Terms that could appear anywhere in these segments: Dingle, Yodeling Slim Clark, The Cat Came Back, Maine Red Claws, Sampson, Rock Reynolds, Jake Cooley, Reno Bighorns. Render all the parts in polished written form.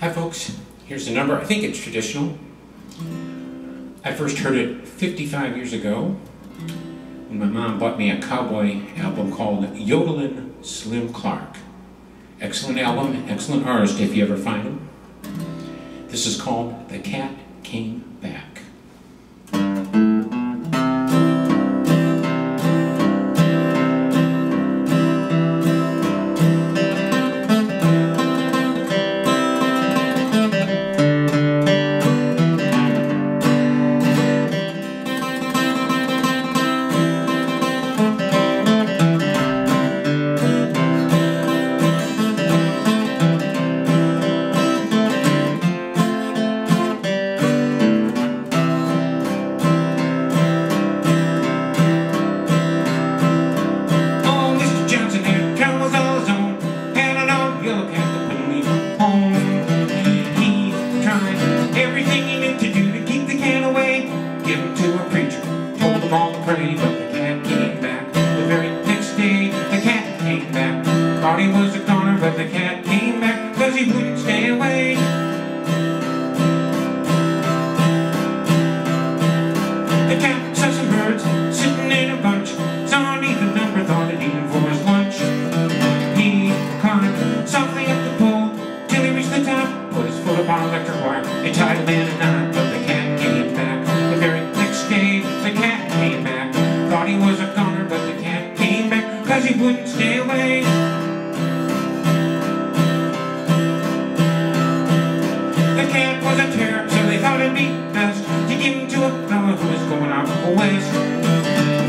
Hi folks, here's a number. I think it's traditional. I first heard it 55 years ago when my mom bought me a cowboy album called Yodeling Slim Clark. Excellent album, excellent artist if you ever find him. This is called The Cat Came Back. Thought he was a goner, but the cat came back, 'cause he wouldn't stay away. The cat saw some birds sitting in a bunch, saw an even number, thought it even for his lunch. He climbed softly up the pole till he reached the top, put his foot upon electric wire, and tied a man in a knot. But the cat came back. The very next day, the cat came back. Thought he was a goner, but the cat came back, 'cause he wouldn't stay away.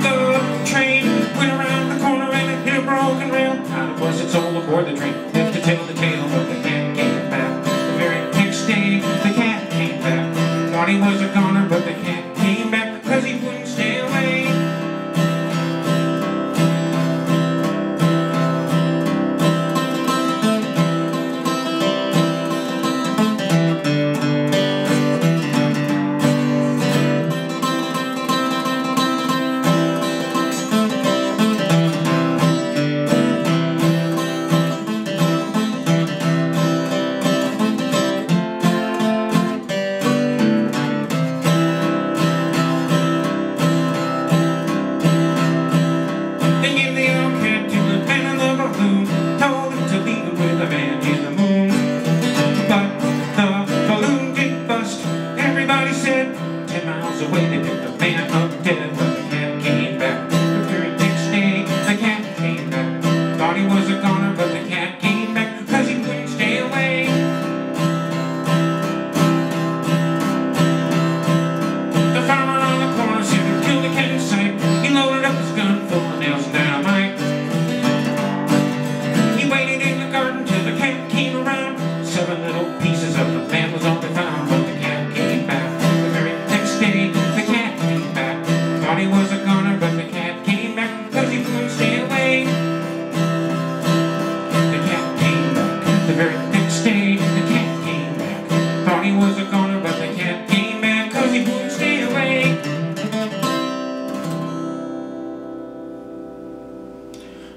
The train went around the corner and it hit a broken rail. Out it was, it's all aboard the train, left to tell the tale. But the cat came back. The very next day, the cat came back. Thought he was a goner, but the cat came back, 'cause he wouldn't stay away.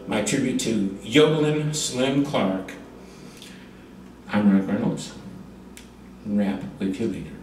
My tribute to Yodeling Slim Clark. I'm Rock Reynolds. Rap with you later.